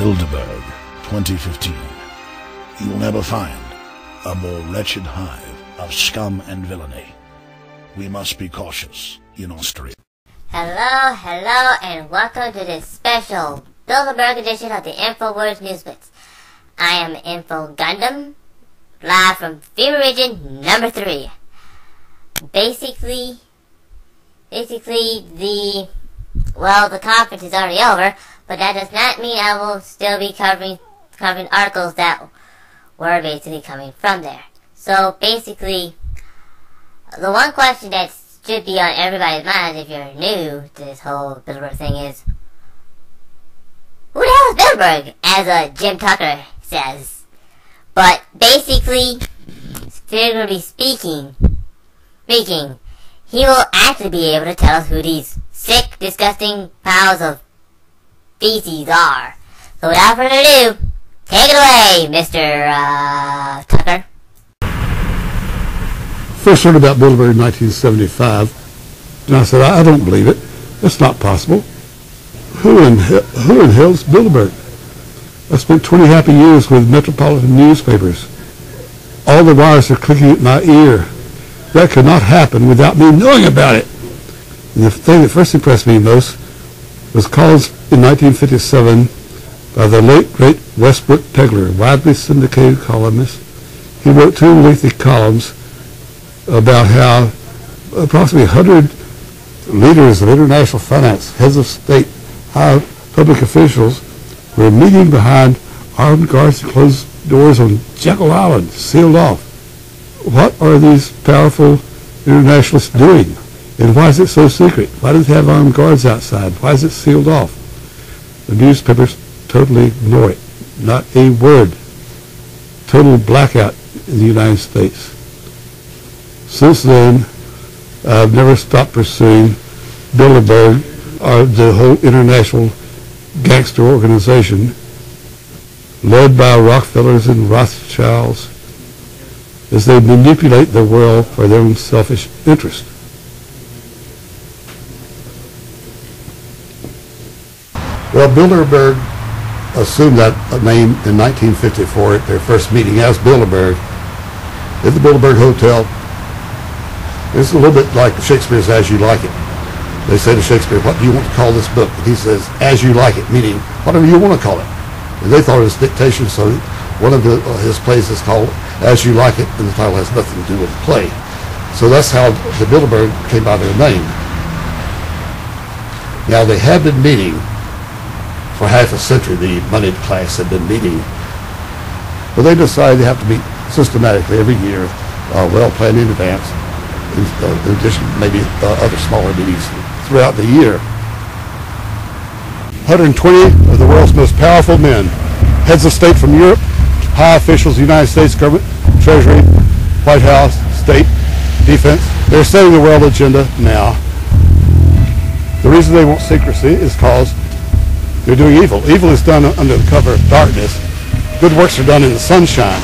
Bilderberg 2015. You'll never find a more wretched hive of scum and villainy. We must be cautious in Austria. Hello, hello, and welcome to this special Bilderberg edition of the InfoWars Newsblitz. I am Infogundam, live from Fever Region number 3. Basically the conference is already over, but that does not mean I will still be covering articles that were basically coming from there. So basically, the one question that should be on everybody's mind if you're new to this whole Bilderberg thing is, who the hell is Bilderberg? As Jim Tucker says. But basically, figuratively speaking, he will actually be able to tell us who these sick, disgusting piles of feces are. So without further ado, take it away, Mr. Tucker. First heard about Bilderberg in 1975, and I said, I don't believe it. That's not possible. Who in hell's Bilderberg? I spent 20 happy years with Metropolitan newspapers. All the wires are clicking at my ear. That could not happen without me knowing about it. And the thing that first impressed me most was called in 1957 by the late, great Westbrook Pegler, widely syndicated columnist. He wrote 2 lengthy columns about how approximately 100 leaders of international finance, heads of state, high public officials were meeting behind armed guards and closed doors on Jekyll Island, sealed off. What are these powerful internationalists doing? And why is it so secret? Why does it have armed guards outside? Why is it sealed off? The newspapers totally ignore it. Not a word. Total blackout in the United States. Since then, I've never stopped pursuing Bilderberg or the whole international gangster organization led by Rockefellers and Rothschilds as they manipulate the world for their own selfish interest. Well, Bilderberg assumed that name in 1954 at their first meeting as Bilderberg at the Bilderberg Hotel. It's a little bit like Shakespeare's As You Like It. They say to Shakespeare, what do you want to call this book? And he says, As You Like It, meaning whatever you want to call it. And they thought it was dictation, so one of his plays is called As You Like It, and the title has nothing to do with the play. So that's how the Bilderberg came by their name. Now, they have been meeting for half a century. The moneyed class had been meeting, but they decided they have to meet systematically every year, well planned in advance, in addition maybe other smaller meetings throughout the year. 120 of the world's most powerful men, heads of state from Europe, high officials, United States government, Treasury, White House, State, Defense. They're setting the world agenda now. The reason they want secrecy is because they're doing evil. Evil is done under the cover of darkness. Good works are done in the sunshine.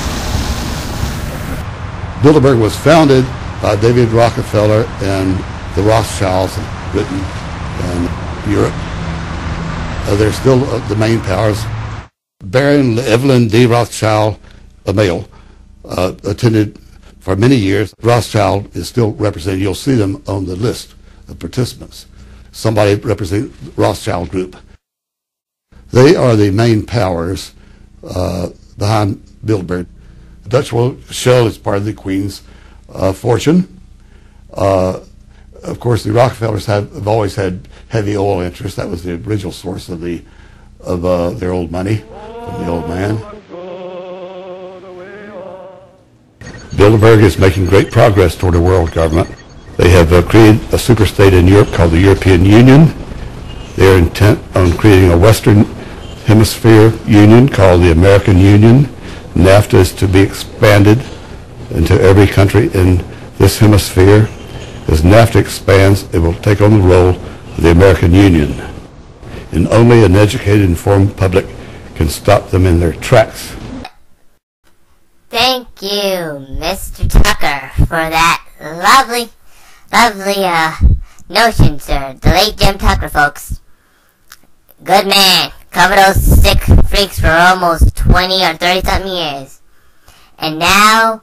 Bilderberg was founded by David Rockefeller and the Rothschilds in Britain and Europe. They're still the main powers. Baron Evelyn D. Rothschild, a male, attended for many years. Rothschild is still represented. You'll see them on the list of participants. Somebody representing the Rothschild Group. They are the main powers behind Bilderberg. Dutch Shell is part of the Queen's fortune. Of course, the Rockefellers have always had heavy oil interests. That was the original source of their old money from the old man. Bilderberg is making great progress toward a world government. They have created a super state in Europe called the European Union. They are intent on creating a Western Hemisphere Union called the American Union. NAFTA is to be expanded into every country in this hemisphere. As NAFTA expands, it will take on the role of the American Union. And only an educated, informed public can stop them in their tracks. Thank you, Mr. Tucker, for that lovely, lovely notion, sir. The late Jim Tucker, folks. Good man. covered those sick freaks for almost 20 or 30 something years. And now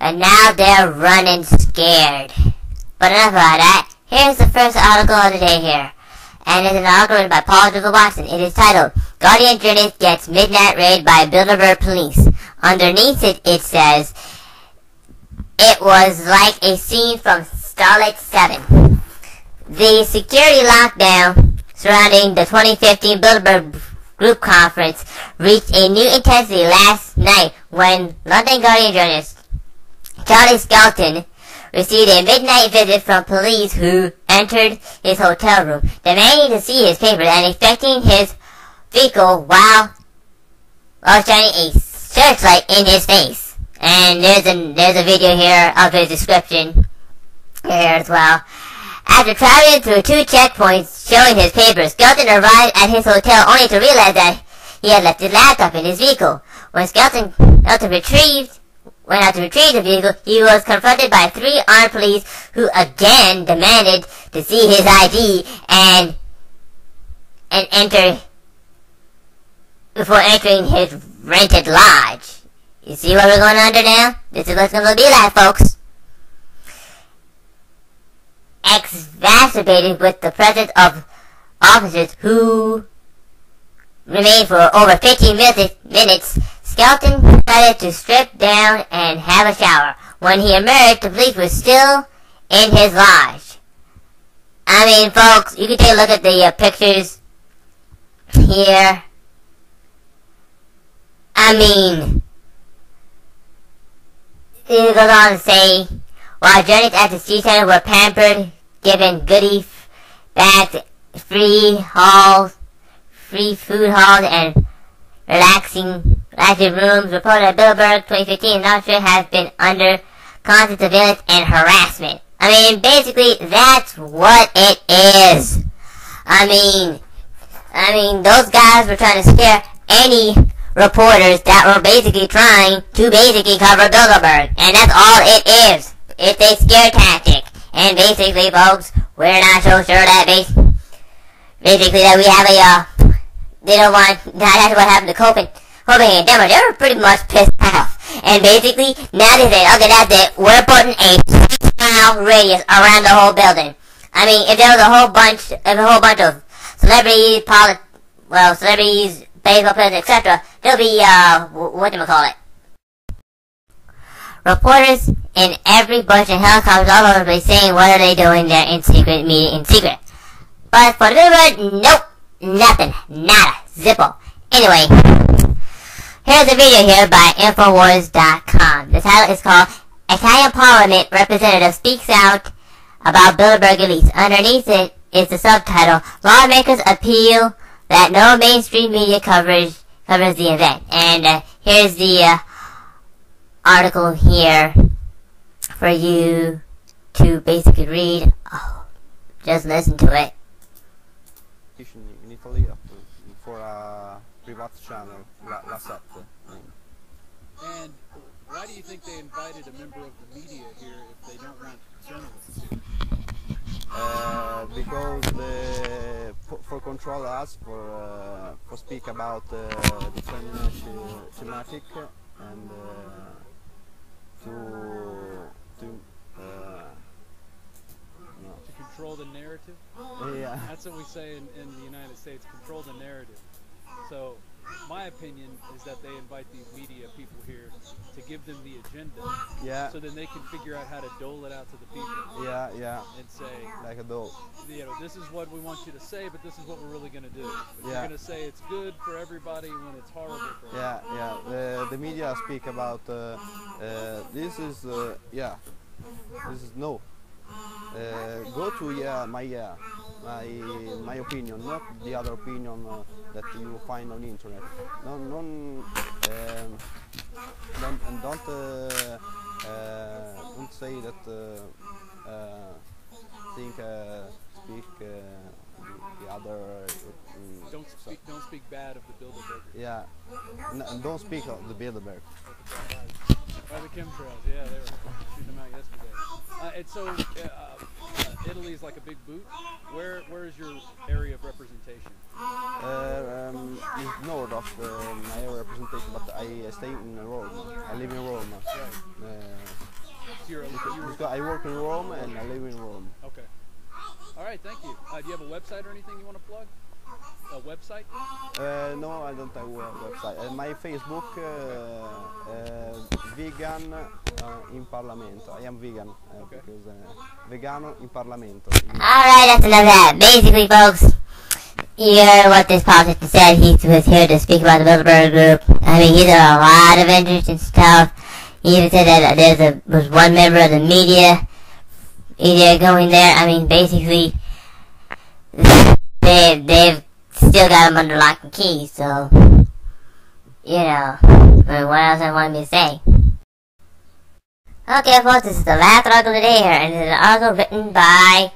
they're running scared. But enough about that. Here's the first article of the day here. And it's an article written by Paul Joseph Watson. It is titled, Guardian Journalist Gets Midnight Raid by Bilderberg Police. Underneath it, it says, it was like a scene from Stalag 7. The security lockdown surrounding the 2015 Bilderberg Group Conference reached a new intensity last night when London Guardian journalist Charlie Skelton received a midnight visit from police who entered his hotel room, demanding to see his papers and inspecting his vehicle while shining a searchlight in his face. And there's a video here of his description here as well. After traveling through two checkpoints showing his papers, Skelton arrived at his hotel only to realize that he had left his laptop in his vehicle. When Skelton went out to retrieve the vehicle, he was confronted by three armed police who again demanded to see his ID and enter before entering his rented lodge. You see what we're going under now? This is what's going to be like, folks. Exacerbated with the presence of officers who remained for over 15 minutes, Skelton decided to strip down and have a shower. When he emerged, the police were still in his lodge. I mean, folks, you can take a look at the pictures here. I mean, it goes on to say, while journeys at the Sea Center were pampered, given goodie bags, free food halls, and relaxing rooms, reported at Bilderberg 2015 in Austria has been under constant surveillance and harassment. I mean, basically, that's what it is. I mean, those guys were trying to scare any reporters that were basically trying to cover Bilderberg, and that's all it is. It's a scare tactic. And basically, folks, we're not so sure that basically we have a they don't want. That's what happened to Copenhagen, Denmark. They were pretty much pissed off. And basically, now they say, okay, that's it. We're putting a 6-mile radius around the whole building. I mean, if there was a whole bunch of celebrities, celebrities, baseball players, etc., there'll be, whatchamacallit. Reporters in every bunch of helicopters all over the place saying what are they doing there in secret, meeting in secret. But for the Bilderberg, nope, nothing, nada, zippo. Anyway, here's a video here by InfoWars.com. The title is called, Italian Parliament Representative Speaks Out About Bilderberg Elites. Underneath it is the subtitle, Lawmakers Appeal That No Mainstream Media Coverage Covers the Event. And here's the article here for you to basically read. Oh, just listen to it. In Italy for a private channel, La Sette. And why do you think they invited a member of the media here if they don't want journalists here? Because they for control us, for speak about different thematic and to control the narrative. Yeah, that's what we say in the United States, control the narrative. So my opinion is that they invite these media people here to give them the agenda. Yeah. So then they can figure out how to dole it out to the people. Yeah, yeah. And say, like a dole. You know, this is what we want you to say, but this is what we're really going to do. Yeah. You're going to say it's good for everybody when it's horrible for everybody. Yeah, yeah. The media speak about this is, yeah, this is no. Go to my opinion, not the other opinion that you find on the internet. Don't say that think speak the other. Don't speak bad of the Bilderberg. Yeah, don't speak of the Bilderberg. By the chemtrails, yeah, they were shooting them out yesterday. And so Italy's like a big boot. Where is your area of representation? It's north of my area of representation, but I stay in Rome. I live in Rome. Right. I work in Rome and I live in Rome. Okay. All right, thank you. Do you have a website or anything you want to plug? A website? No, I don't have a website. My Facebook, vegan in Parlamento. I am vegan okay. Because vegano in Parlamento. All right, that's enough of that. Basically, folks, you heard what this politician said. He was here to speak about the Bilderberg Group. I mean, he did a lot of interesting stuff. He even said that there was one member of the media going there. I mean, basically, they've still got him under lock and key, so, you know, but what else I want me to say? Okay, folks, this is the last article of the day here, and it is an article written by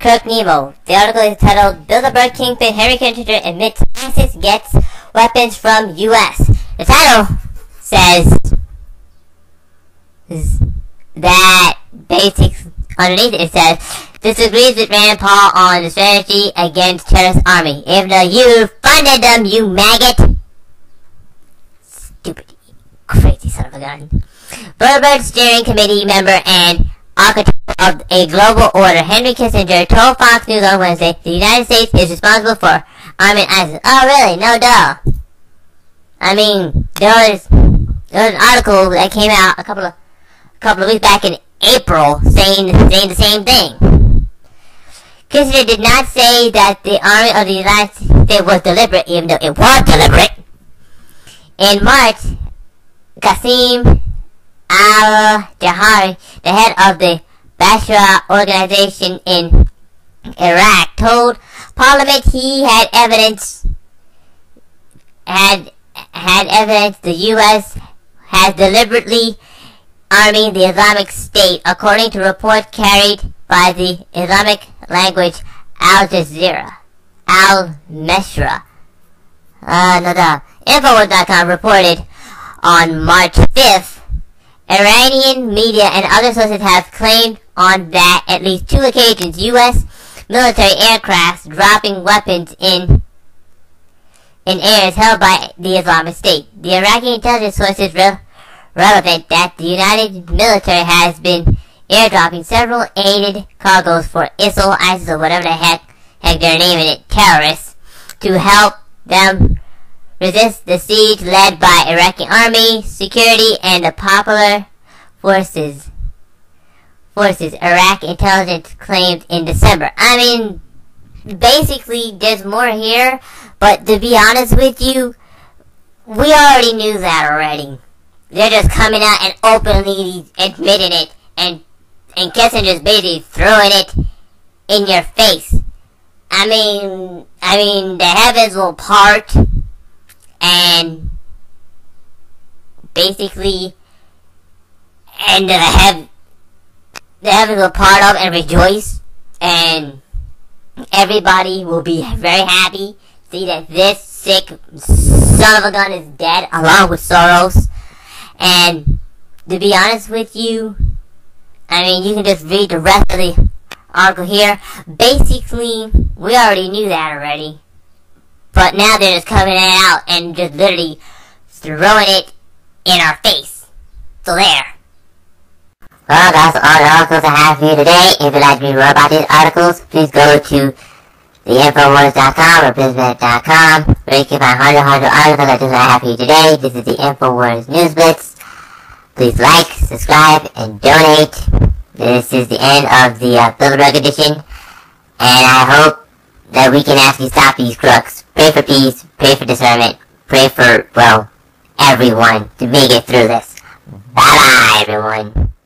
Kirk Nemo. The article is titled, Bilderberg Kingpin Henry Kissinger Admits ISIS Gets Weapons from U.S. The title says that basics underneath it says, disagrees with Rand Paul on the strategy against terrorist army. Even though you funded them, you maggot. Stupid, crazy son of a gun. Bilderberg steering committee member and architect of a global order, Henry Kissinger, told Fox News on Wednesday, the United States is responsible for arming ISIS. Oh, really? No, duh. I mean, there was an article that came out a couple of weeks back in April saying the same thing. Kissinger did not say that the army of the United States was deliberate, even though it was deliberate. In March, Qasim al-Jahari, the head of the Basra organization in Iraq, told Parliament he had evidence the U.S. has deliberately arming the Islamic State, according to reports carried by the Islamic language Al Jazeera, Al Meshra. No, no. InfoWorld.com reported on March 5th, Iranian media and other sources have claimed on that at least two occasions U.S. military aircraft dropping weapons in areas held by the Islamic State. The Iraqi intelligence sources relevant that the United military has been airdropping several aided cargoes for ISIL, or whatever the heck they're naming it, terrorists, to help them resist the siege led by Iraqi army, security, and the popular forces, Iraq intelligence claimed in December. I mean, basically, there's more here, but to be honest with you, we already knew that already. They're just coming out and openly admitting it, and Kissinger's basically throwing it in your face. I mean, the heavens will part, and basically, and the heavens will part up and rejoice, and everybody will be very happy, see that this sick son of a gun is dead, along with Soros. And to be honest with you, I mean, you can just read the rest of the article here. Basically, we already knew that already. But now they're just coming out and just literally throwing it in our face. So there. Well, that's all the articles I have for you today. If you'd like to read more about these articles, please go to theinfowars.com or biznet.com, where you can find hundreds of articles like this I have for you today. This is the InfoWars News Blitz. Please like, subscribe, and donate. This is the end of the Bilderberg edition, and I hope that we can actually stop these crooks. Pray for peace, pray for discernment, pray for, well, everyone to make it through this. Bye-bye, everyone.